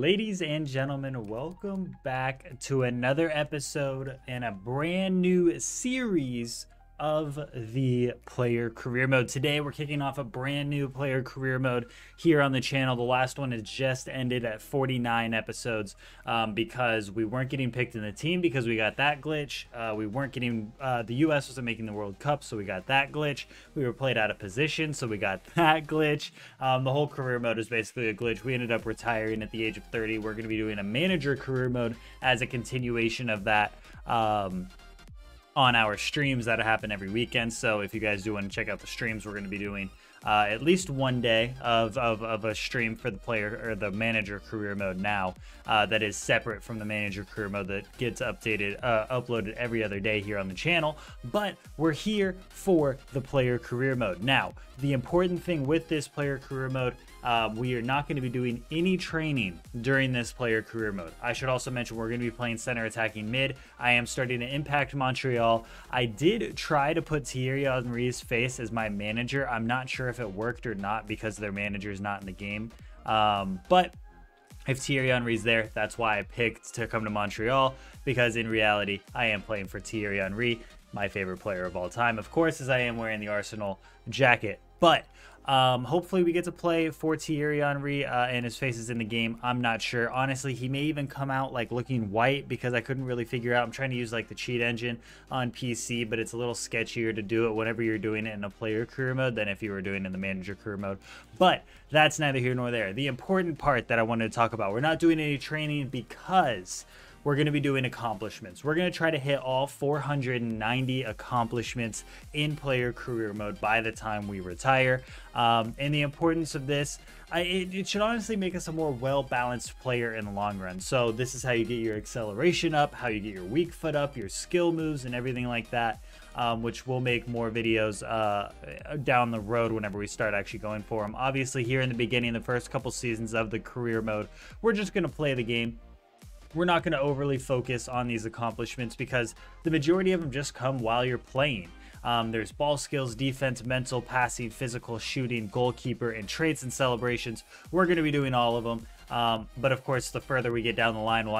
Ladies and gentlemen, welcome back to another episode and a brand new series of the player career mode. Today we're kicking off a brand new player career mode here on the channel. The last one has just ended at 49 episodes because we weren't getting picked in the team because we got that glitch. We weren't getting the US wasn't making the World Cup, so we got that glitch. We were played out of position, so we got that glitch. The whole career mode is basically a glitch. We ended up retiring at the age of 30. We're going to be doing a manager career mode as a continuation of that on our streams that happen every weekend. So if you guys do want to check out the streams, we're going to be doing at least one day of a stream for the player or the manager career mode now that is separate from the manager career mode that gets updated, uploaded every other day here on the channel. But we're here for the player career mode. Now, the important thing with this player career mode, we are not going to be doing any training during this player career mode. I should also mention we're going to be playing center attacking mid. I am starting at Impact Montreal. I did try to put Thierry Henry's face as my manager. I'm not sure if it worked or not because their manager is not in the game. But if Thierry Henry's there, that's why I picked to come to Montreal, because in reality, I am playing for Thierry Henry, my favorite player of all time, of course, as I am wearing the Arsenal jacket. But hopefully we get to play for Thierry Henry and his face is in the game. I'm not sure. Honestly, he may even come out like looking white because I couldn't really figure out. I'm trying to use like the cheat engine on PC, but it's a little sketchier to do it whenever you're doing it in a player career mode than if you were doing it in the manager career mode. But that's neither here nor there. The important part that I wanted to talk about, we're not doing any training because we're going to be doing accomplishments. We're going to try to hit all 490 accomplishments in player career mode by the time we retire. And the importance of this, it should honestly make us a more well-balanced player in the long run. So this is how you get your acceleration up, how you get your weak foot up, your skill moves and everything like that, which we'll make more videos down the road whenever we start actually going for them. Obviously here in the beginning, the first couple seasons of the career mode, we're just going to play the game. We're not going to overly focus on these accomplishments because the majority of them just come while you're playing. There's ball skills, defense, mental, passing, physical, shooting, goalkeeper, and traits and celebrations. We're going to be doing all of them. But of course, the further we get down the line, we'll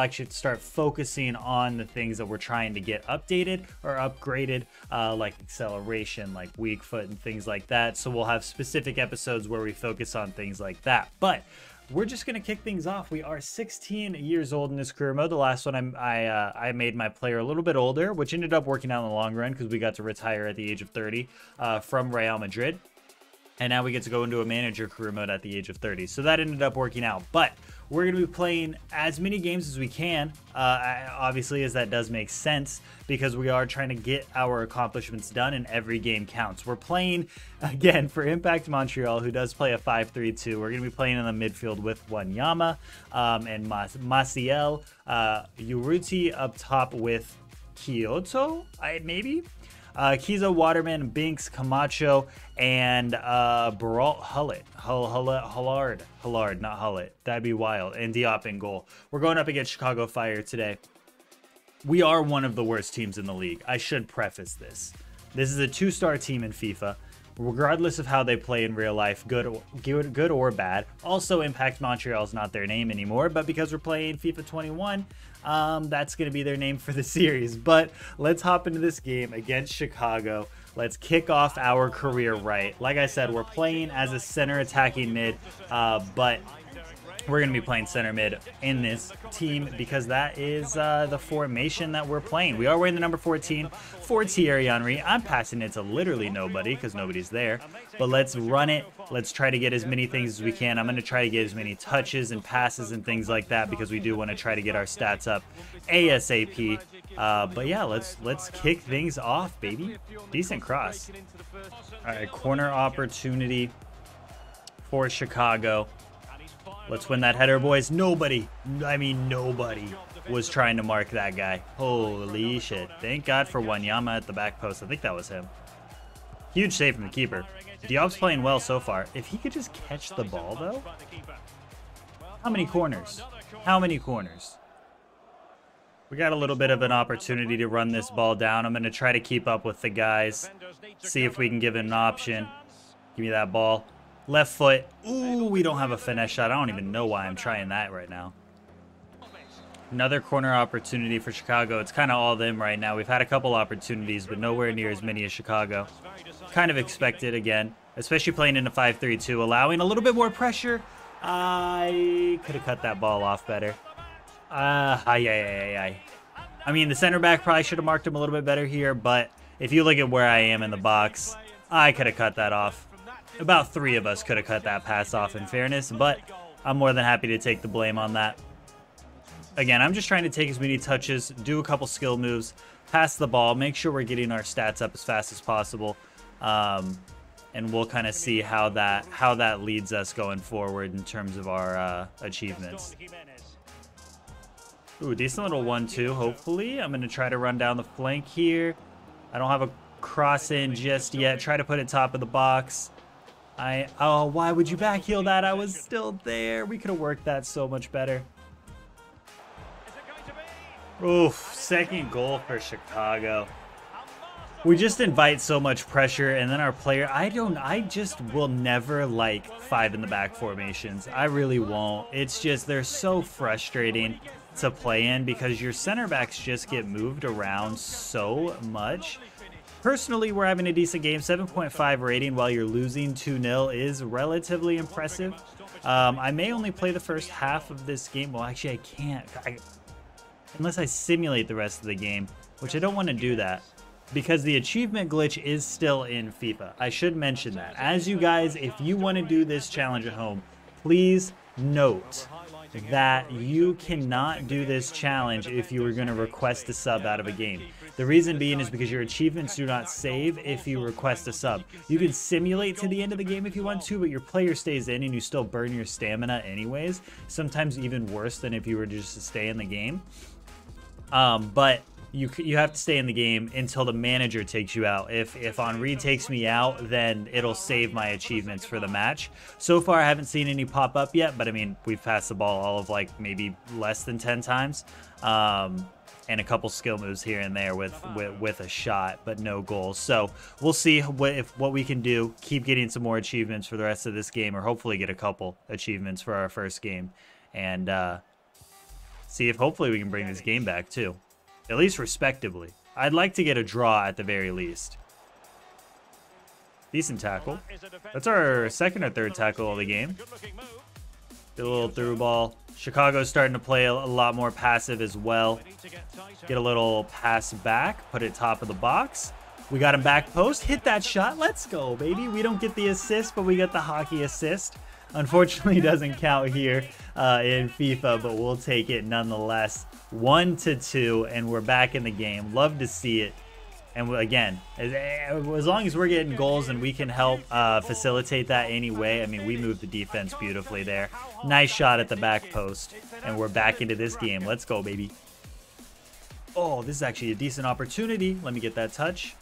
actually start focusing on the things that we're trying to get updated or upgraded, like acceleration, like weak foot and things like that. So we'll have specific episodes where we focus on things like that. But we're just going to kick things off. We are 16 years old in this career mode. The last one I made my player a little bit older, which ended up working out in the long run because we got to retire at the age of 30 from Real Madrid. And now we get to go into a manager career mode at the age of 30. So that ended up working out. But we're going to be playing as many games as we can, obviously, as that does make sense, because we are trying to get our accomplishments done and every game counts. We're playing, again, for Impact Montreal, who does play a 5-3-2. We're going to be playing in the midfield with Wanyama and Maciel, Uruti up top with Kyoto, maybe? Kiza, Waterman, Binks, Camacho, and Baralt Hullard, not Hullett. That'd be wild. And Diop in goal. We're going up against Chicago Fire today. We are one of the worst teams in the league. I should preface this. This is a 2-star team in FIFA. Regardless of how they play in real life, good or bad. Also, Impact Montreal is not their name anymore, but because we're playing FIFA 21, that's going to be their name for the series. But let's hop into this game against Chicago. Let's kick off our career right. Like I said, we're playing as a center attacking mid, but we're going to be playing center mid in this team because that is the formation that we're playing. We are wearing the number 14 for Thierry Henry. I'm passing it to literally nobody because nobody's there. But let's run it. Let's try to get as many things as we can. I'm going to try to get as many touches and passes and things like that because we do want to try to get our stats up ASAP. But yeah, let's kick things off, baby. Decent cross. All right, corner opportunity for Chicago. Let's win that header, boys. Nobody, I mean nobody, was trying to mark that guy. Holy shit. Thank God for Wanyama at the back post. I think that was him. Huge save from the keeper. Diop's playing well so far. If he could just catch the ball, though. How many corners? How many corners? We got a little bit of an opportunity to run this ball down. I'm going to try to keep up with the guys. See if we can give him an option. Give me that ball. Left foot. Ooh, we don't have a finesse shot. I don't even know why I'm trying that right now. Another corner opportunity for Chicago. It's kind of all them right now. We've had a couple opportunities, but nowhere near as many as Chicago. Kind of expected again, especially playing in a 5-3-2, allowing a little bit more pressure. I could have cut that ball off better. I mean, the center back probably should have marked him a little bit better here, but if you look at where I am in the box, I could have cut that off. About three of us could have cut that pass off in fairness, but I'm more than happy to take the blame on that. Again, I'm just trying to take as many touches, do a couple skill moves, pass the ball, make sure we're getting our stats up as fast as possible, and we'll kind of see how that leads us going forward in terms of our achievements. Ooh, decent little 1-2, hopefully. I'm going to try to run down the flank here. I don't have a cross in just yet. Try to put it top of the box. Oh, why would you back heel that? I was still there. We could have worked that so much better. Oof, second goal for Chicago. We just invite so much pressure, and then our player, I just will never like five in the back formations. I really won't. It's just, they're so frustrating to play in because your center backs just get moved around so much. Personally, we're having a decent game. 7.5 rating while you're losing 2-0 is relatively impressive. I may only play the first half of this game. Well, actually, I can't. Unless I simulate the rest of the game, which I don't want to do that because the achievement glitch is still in FIFA. I should mention that. As you guys, if you want to do this challenge at home, please note that you cannot do this challenge if you were going to request a sub out of a game. The reason being is because your achievements do not save if you request a sub. You can simulate to the end of the game if you want to, but your player stays in and you still burn your stamina anyways. Sometimes even worse than if you were just to stay in the game. But you have to stay in the game until the manager takes you out. If Henry takes me out, then it'll save my achievements for the match. So far, I haven't seen any pop up yet, but I mean, we've passed the ball all of like maybe less than 10 times. And a couple skill moves here and there with a shot, but no goals. So we'll see what we can do. Keep getting some more achievements for the rest of this game, or hopefully get a couple achievements for our first game. And, see if hopefully we can bring this game back too, at least respectably. I'd like to get a draw at the very least. Decent tackle. That's our second or third tackle of the game. Did a little through ball. Chicago's starting to play a lot more passive as well. Get a little pass back, put it top of the box. We got him back post, hit that shot. Let's go, baby. We don't get the assist, but we get the hockey assist. Unfortunately, doesn't count here in FIFA, but we'll take it nonetheless. 1-2, and we're back in the game. Love to see it. And again, as long as we're getting goals and we can help facilitate that anyway, I mean, we moved the defense beautifully there. Nice shot at the back post, and we're back into this game. Let's go, baby. Oh, this is actually a decent opportunity. Let me get that touch.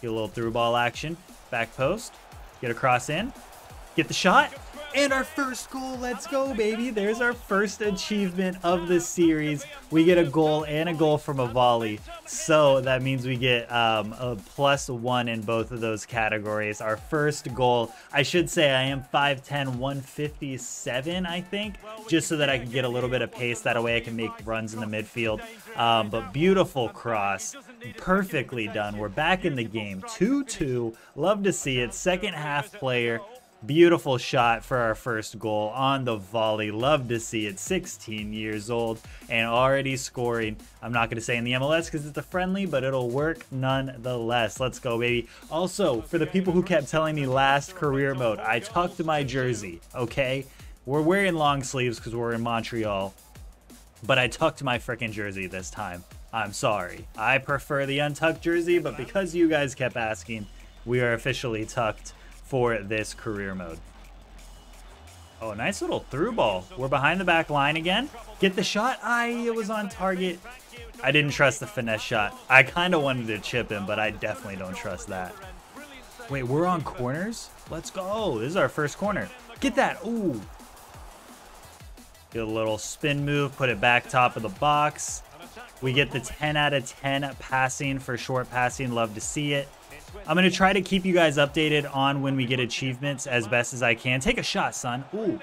Get a little through ball action. Back post. Get a cross in. Get the shot. And our first goal, let's go, baby. There's our first achievement of the series. We get a goal and a goal from a volley. So that means we get a +1 in both of those categories. Our first goal, I should say I am 5'10", 157, I think, just so that I can get a little bit of pace. That way I can make runs in the midfield. But beautiful cross, perfectly done. We're back in the game, 2-2. Love to see it, second half player. Beautiful shot for our first goal on the volley. Love to see it. 16 years old and already scoring. I'm not going to say in the MLS because it's a friendly, but it'll work nonetheless. Let's go, baby. Also, for the people who kept telling me last career mode, I tucked my jersey, okay? We're wearing long sleeves because we're in Montreal, but I tucked my freaking jersey this time. I'm sorry. I prefer the untucked jersey, but because you guys kept asking, we are officially tucked for this career mode. Oh, nice little through ball. We're behind the back line again. Get the shot. It was on target. I didn't trust the finesse shot. I kind of wanted to chip him, but I definitely don't trust that. Wait, we're on corners? Let's go. This is our first corner. Get that. Ooh. Get a little spin move. Put it back top of the box. We get the 10 out of 10 passing for short passing. Love to see it. I'm going to try to keep you guys updated on when we get achievements as best as I can. Take a shot, son. Ooh.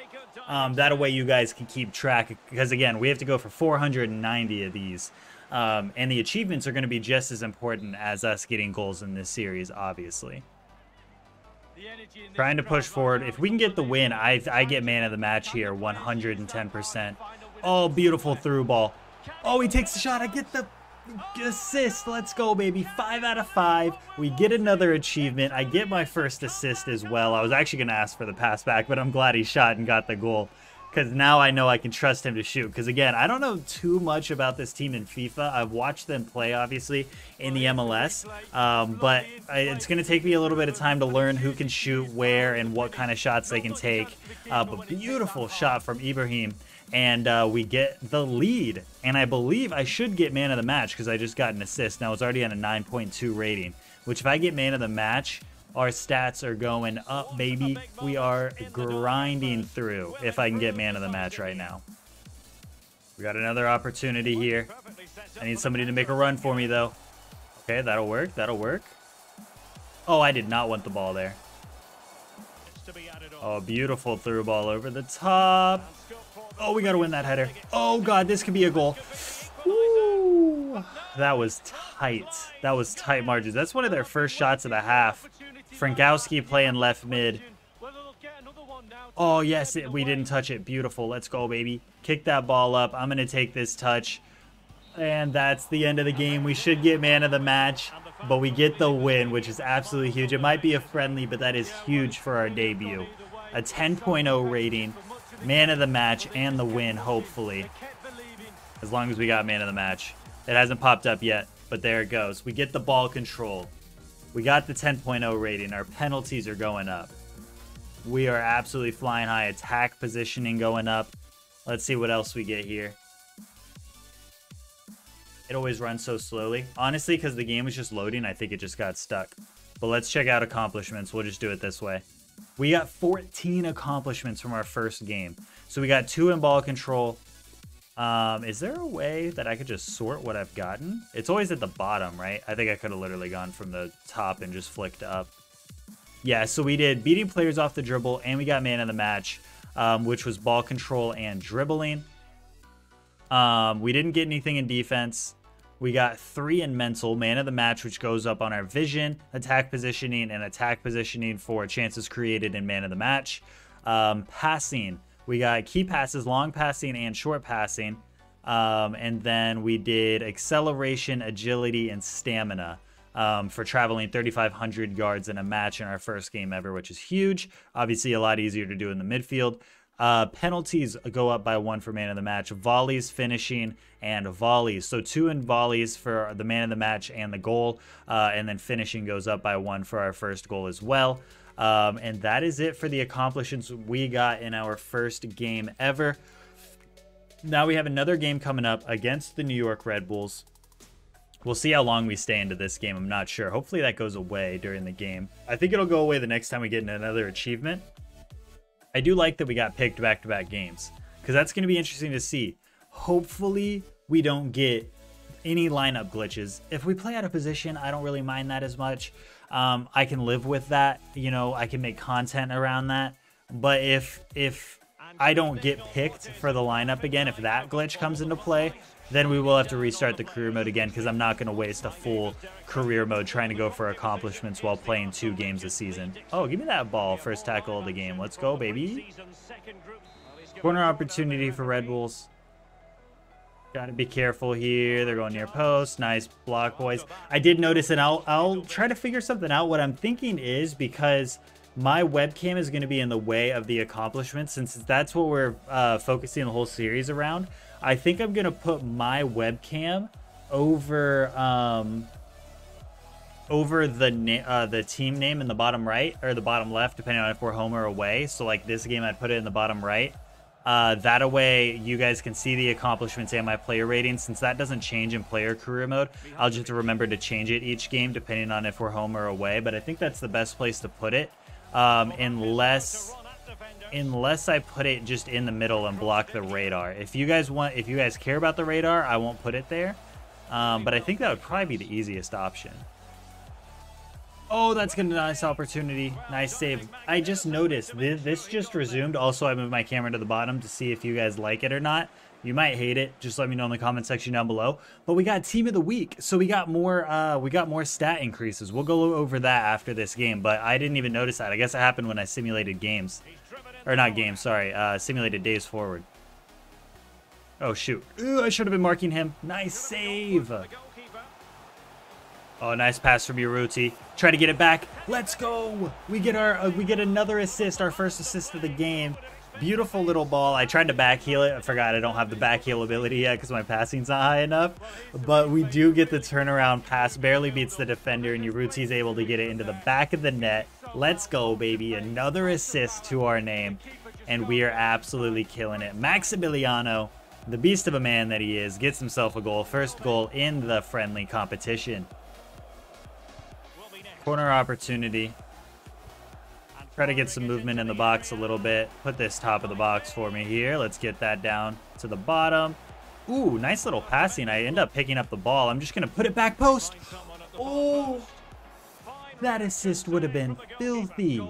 That way you guys can keep track, because again, we have to go for 490 of these. And the achievements are going to be just as important as us getting goals in this series, obviously. Trying to push forward. If we can get the win, I get man of the match here, 110%. Oh, beautiful through ball. Oh, he takes the shot. I get the assist. Let's go, baby. 5 out of 5. We get another achievement. I get my first assist as well. I was actually going to ask for the pass back, but I'm glad he shot and got the goal, because now I know I can trust him to shoot. Because again, I don't know too much about this team in FIFA. I've watched them play, obviously, in the MLS. But it's going to take me a little bit of time to learn who can shoot where and what kind of shots they can take. But beautiful shot from Ibrahim. And we get the lead. And I believe I should get man of the match because I just got an assist. Now it's already on a 9.2 rating, which if I get man of the match, our stats are going up, baby. We are grinding through if I can get man of the match right now. We got another opportunity here. I need somebody to make a run for me, though. Okay, that'll work. That'll work. Oh, I did not want the ball there. Oh, beautiful through ball over the top. Oh, we got to win that header. Oh, God, this could be a goal. Ooh, that was tight. That was tight margins. That's one of their first shots of the half. Frankowski playing left mid. Oh, yes, we didn't touch it. Beautiful. Let's go, baby. Kick that ball up. I'm going to take this touch. And that's the end of the game. We should get man of the match, but we get the win, which is absolutely huge. It might be a friendly, but that is huge for our debut. A 10.0 rating, man of the match, and the win, hopefully. As long as we got man of the match. It hasn't popped up yet, but there it goes. We get the ball control. We got the 10.0 rating. Our penalties are going up. We are absolutely flying high. Attack positioning going up. Let's see what else we get here. It always runs so slowly. Honestly, because the game was just loading, I think it just got stuck. But let's check out accomplishments. We'll just do it this way. We got 14 accomplishments from our first game. So we got 2 in ball control. Is there a way that I could just sort what I've gotten? It's always at the bottom, right? I think I could have literally gone from the top and just flicked up. Yeah, so we did beating players off the dribble, and we got man of the match, which was ball control and dribbling. We didn't get anything in defense. We got 3 in mental, man of the match, which goes up on our vision, attack positioning for chances created in man of the match. Passing. We got key passes, long passing, and short passing. And then we did acceleration, agility, and stamina for traveling 3,500 yards in a match in our first game ever, which is huge. Obviously, a lot easier to do in the midfield. Penalties go up by 1 for man of the match. Volleys, finishing, and volleys. So 2 in volleys for the man of the match and the goal. And then finishing goes up by 1 for our first goal as well. And that is it for the accomplishments we got in our first game ever. Now we have another game coming up against the New York Red Bulls. We'll see how long we stay into this game. I'm not sure. Hopefully that goes away during the game. I think it'll go away the next time we get another achievement. I do like that we got picked back-to-back games, because that's going to be interesting to see. Hopefully we don't get any lineup glitches. If we play out of position, I don't really mind that as much. I can live with that. You know, I can make content around that. But if I don't get picked for the lineup again, if that glitch comes into play, then we will have to restart the career mode again, because I'm not going to waste a full career mode trying to go for accomplishments while playing 2 games a season. Oh, give me that ball. First tackle of the game. Let's go, baby. Corner opportunity for Red Bulls. Got to be careful here. They're going near post. Nice block, boys. I did notice, and I'll try to figure something out. What I'm thinking is, because my webcam is going to be in the way of the accomplishments, since that's what we're focusing the whole series around, I think I'm going to put my webcam over the team name in the bottom right, or the bottom left, depending on if we're home or away. So like this game, I'd put it in the bottom right. That way you guys can see the accomplishments and my player rating, since that doesn't change in player career mode. I'll just remember to change it each game depending on if we're home or away, but I think that's the best place to put it, unless I put it just in the middle and block the radar. If you guys care about the radar, I won't put it there, but I think that would probably be the easiest option. Oh, that's a nice opportunity. Nice save. I just noticed this just resumed. Also, I moved my camera to the bottom to see if you guys like it or not. You might hate it. Just let me know in the comment section down below. But we got team of the week, so we got more stat increases. We'll go over that after this game, but I didn't even notice that. I guess it happened when I simulated games, or not games, sorry, simulated days forward. Oh shoot! Ooh, I should have been marking him. Nice save. Oh, nice pass from Yeruti. Try to get it back. Let's go. We get our we get another assist, our first assist of the game. Beautiful little ball. I tried to backheel it. I forgot I don't have the backheel ability yet because my passing's not high enough. But we do get the turnaround pass. Barely beats the defender, and Yeruti's able to get it into the back of the net. Let's go, baby. Another assist to our name, and we are absolutely killing it. Maximiliano, the beast of a man that he is, gets himself a goal. First goal in the friendly competition. Corner opportunity. Try to get some movement in the box a little bit. Put this top of the box for me here. Let's get that down to the bottom. Ooh, nice little passing. I end up picking up the ball. I'm just going to put it back post. Oh, that assist would have been filthy.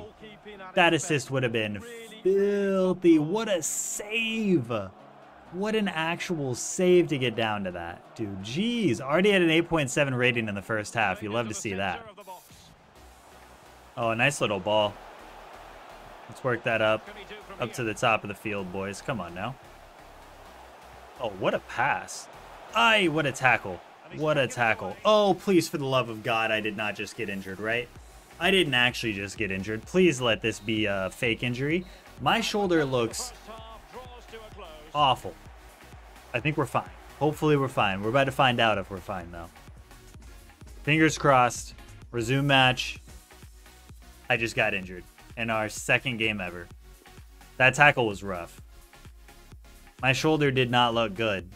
That assist would have been filthy. What a save. What an actual save to get down to that. Dude, jeez. Already had an 8.7 rating in the first half. You love to see that. Oh, a nice little ball. Let's work that up to the top of the field, boys. Come on now. Oh, what a pass. Ay, what a tackle. What a tackle. Oh, please, for the love of God, I did not just get injured, right? I didn't actually just get injured. Please let this be a fake injury. My shoulder looks awful. I think we're fine. Hopefully we're fine. We're about to find out if we're fine, though. Fingers crossed. Resume match. I just got injured in our second game ever. That tackle was rough. My shoulder did not look good,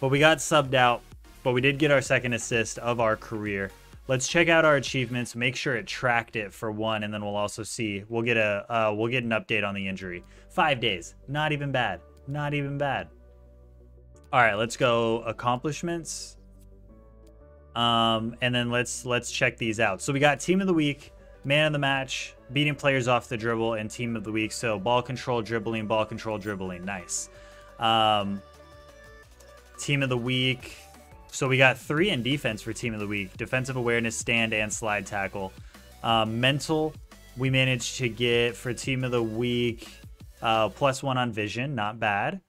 but we got subbed out, but we did get our second assist of our career. Let's check out our achievements, make sure it tracked it for one, and then we'll also see, we'll get an update on the injury. 5 days, not even bad, not even bad. All right, let's go accomplishments. And then let's check these out. So we got team of the week, man of the match, beating players off the dribble, and team of the week. So ball control, dribbling, ball control, dribbling. Nice. Team of the week. So we got 3 in defense for team of the week. Defensive awareness, stand, and slide tackle. Mental, we managed to get for team of the week +1 on vision. Not bad.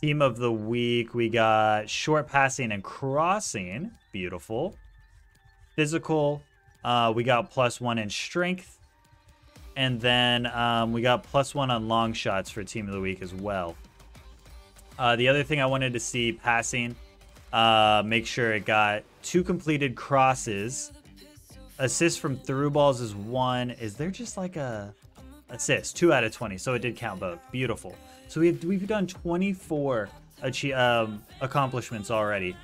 Team of the week, we got short passing and crossing. Beautiful. Physical. We got +1 in strength, and then we got +1 on long shots for team of the week as well. The other thing I wanted to see, passing, make sure it got 2 completed crosses. Assist from through balls is 1. Is there just like a assist? 2 out of 20, so it did count both. Beautiful. So we've done 24 accomplishments already.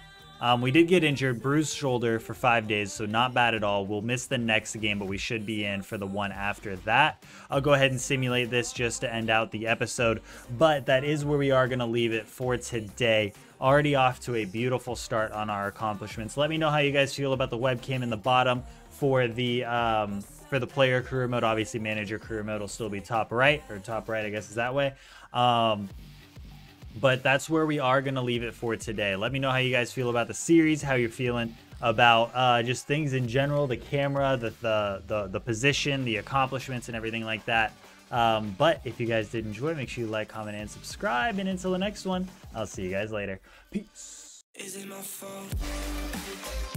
We did get injured, bruised shoulder for 5 days, so not bad at all. We'll miss the next game, but we should be in for the one after that. I'll go ahead and simulate this just to end out the episode, but that is where we are going to leave it for today. Already off to a beautiful start on our accomplishments. Let me know how you guys feel about the webcam in the bottom for the player career mode. Obviously, manager career mode will still be top right, or top right, I guess is that way. But that's where we are going to leave it for today. Let me know how you guys feel about the series, how you're feeling about just things in general, the camera, the position, the accomplishments, and everything like that. But if you guys did enjoy, make sure you like, comment, and subscribe. And until the next one, I'll see you guys later. Peace. Is it my fault?